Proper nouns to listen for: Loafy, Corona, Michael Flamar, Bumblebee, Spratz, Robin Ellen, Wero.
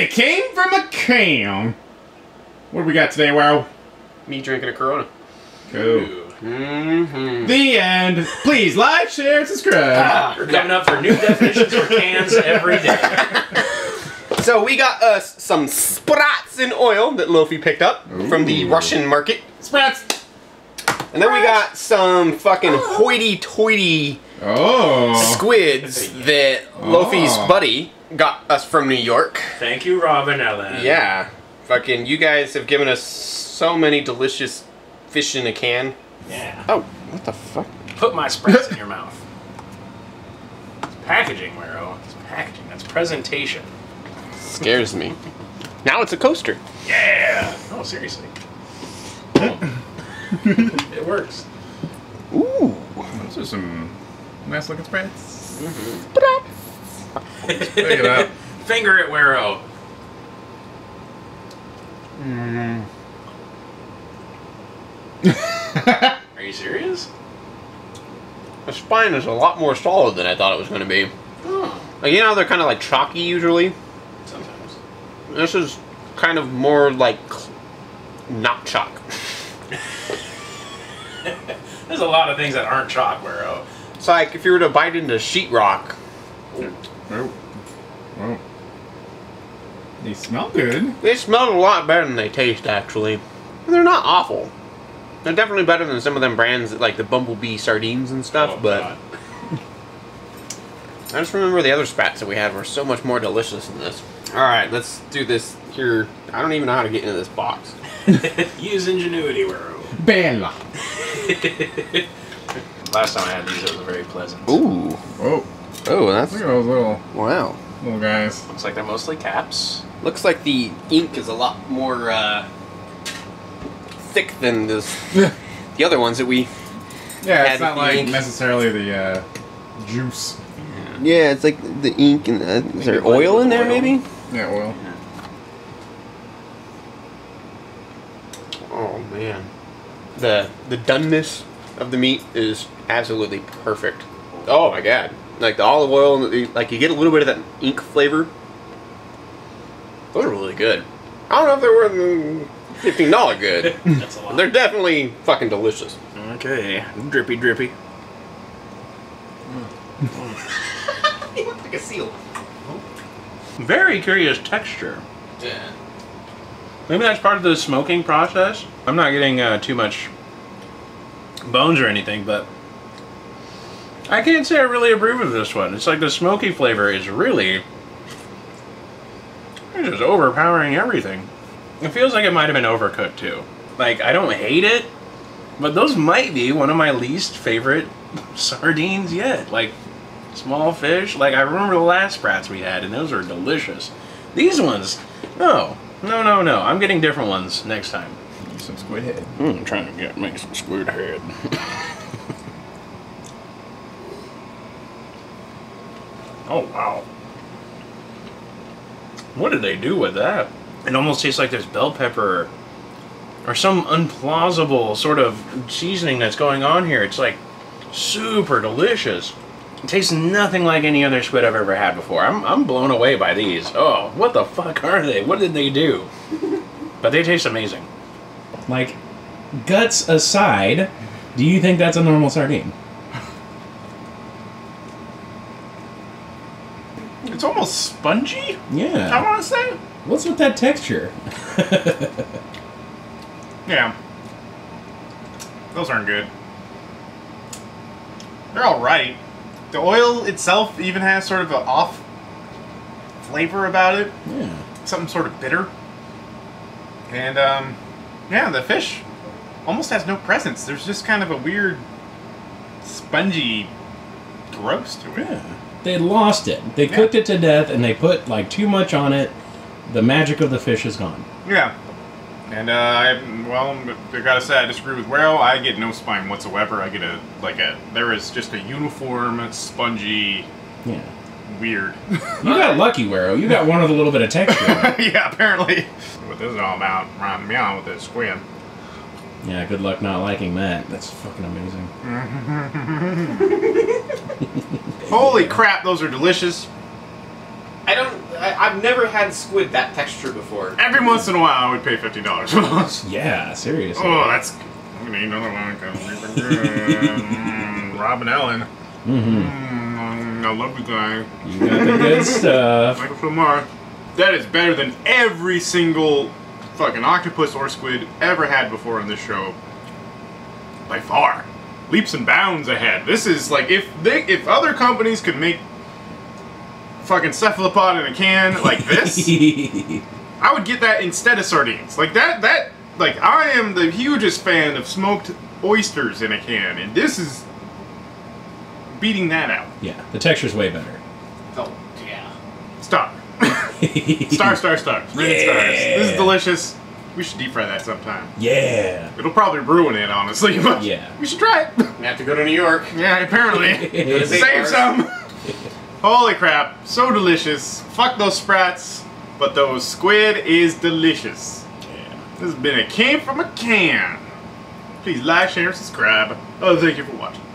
It came from a can. What do we got today, Wow? Me drinking a Corona. Cool. Mm-hmm. The end. Please like, share, and subscribe. We're coming up for new definitions for cans every day. So we got us some Spratz in oil that Loafy picked up from the Russian market. Spratz. And then we got some fucking hoity-toity squids that Loafy's buddy got us from New York. Thank you, Robin Ellen. Yeah. Fucking, you guys have given us so many delicious fish in a can. Yeah. Oh, what the fuck? Put my Spratz in your mouth. It's packaging, Wero. It's packaging. That's presentation. Scares me. Now it's a coaster. Yeah. No, seriously. Cool. It works. Ooh. Those are some nice looking Spratz. Pick it up. Finger it, Wero. Mm. Are you serious? The spine is a lot more solid than I thought it was going to be. Oh. Like, you know, they're kind of like chalky usually. Sometimes. This is kind of more like not chalk. There's a lot of things that aren't chalk, Wero. It's like if you were to bite into sheetrock. Oh. Oh. They smell good. They smell a lot better than they taste, actually. And they're not awful. They're definitely better than some of them brands like the Bumblebee sardines and stuff, but... I just remember the other Spratz that we had were so much more delicious than this. Alright, let's do this here. I don't even know how to get into this box. Use ingenuity, Wero. Bella. Last time I had these, it was very pleasant. Ooh. Oh. Oh, that's... Look at those little... Wow. Little guys. Looks like they're mostly caps. Looks like the ink is a lot more, thick than this, the other ones that we had. It's not like ink. Necessarily the juice. Yeah. Yeah, it's like the ink and is there oil in there maybe? Yeah, oil. Yeah. Oh man, the doneness of the meat is absolutely perfect. Oh my god, like the olive oil, and like you get a little bit of that ink flavor. Those are really good. I don't know if they were. $15 good. That's a lot. They're definitely fucking delicious. Okay. Drippy, drippy. It looks like a seal. Very curious texture. Yeah. Maybe that's part of the smoking process. I'm not getting too much bones or anything, but I can't say I really approve of this one. It's like the smoky flavor is really just overpowering everything. It feels like it might have been overcooked too. Like, I don't hate it, but those might be one of my least favorite sardines yet. Like, small fish. Like, I remember the last Spratz we had, and those are delicious. These ones, no. No, no, no. I'm getting different ones next time. Some squid head. I'm trying to make some squid head. Oh, wow. What did they do with that? It almost tastes like there's bell pepper or some implausible sort of seasoning that's going on here. It's like super delicious. It tastes nothing like any other squid I've ever had before. I'm blown away by these. Oh, what the fuck are they? What did they do? But they taste amazing. Like, guts aside, do you think that's a normal sardine? It's almost spongy? Yeah. I want to say. What's with that texture? Yeah. Those aren't good. They're alright. The oil itself even has sort of an off flavor about it. Yeah. Something sort of bitter. And, yeah, the fish almost has no presence. There's just kind of a weird, spongy, gross to it. Yeah. They lost it. They cooked it to death and they put, like, too much on it. The magic of the fish is gone. Yeah. And, well, I gotta say, I disagree with Wero. I get no spine whatsoever. I get a, like a, there is just a uniform, spongy, weird. You got lucky, Wero. You got one with a little bit of texture. Yeah, apparently. What this is all about, rhyming me on with this squid. Yeah, good luck not liking that. That's fucking amazing. Holy crap, those are delicious. I don't... I've never had squid that texture before. Every once in a while, I would pay $50 for those. Yeah, seriously. Oh, that's. I'm gonna eat another one. Robin Ellen. Mm-hmm. I love you guys. You got the good stuff. Michael Flamar. That is better than every single fucking octopus or squid ever had before on this show. By far. Leaps and bounds ahead. This is like, if other companies could make fucking cephalopod in a can like this, I would get that instead of sardines. Like like I am the hugest fan of smoked oysters in a can, and this is beating that out. Yeah, the texture's way better. Oh, yeah. Stop. Star. Rated stars. This is delicious. We should deep fry that sometime. Yeah. It'll probably ruin it, honestly, but yeah. We should try it. We have to go to New York. Yeah, apparently. Save some. Holy crap. So delicious. Fuck those Spratz, but those squid is delicious. Yeah. This has been a can from a can. Please like, share, and subscribe. Oh, thank you for watching.